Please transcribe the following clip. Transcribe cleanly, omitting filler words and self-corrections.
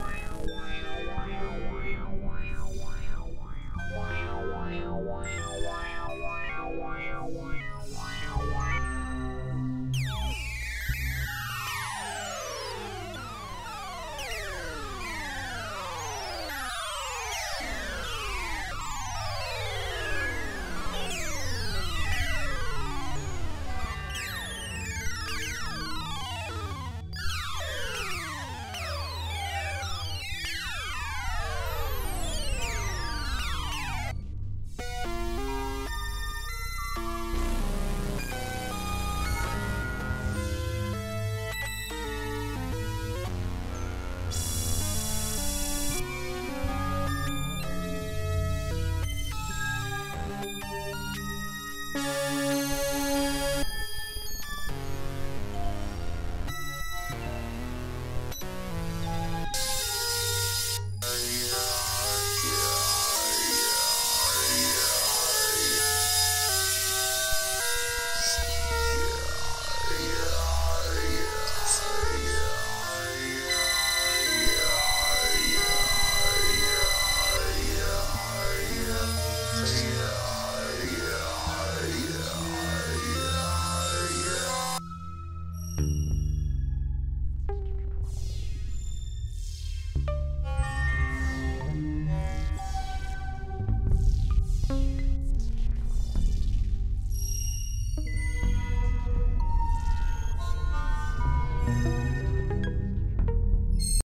Wow.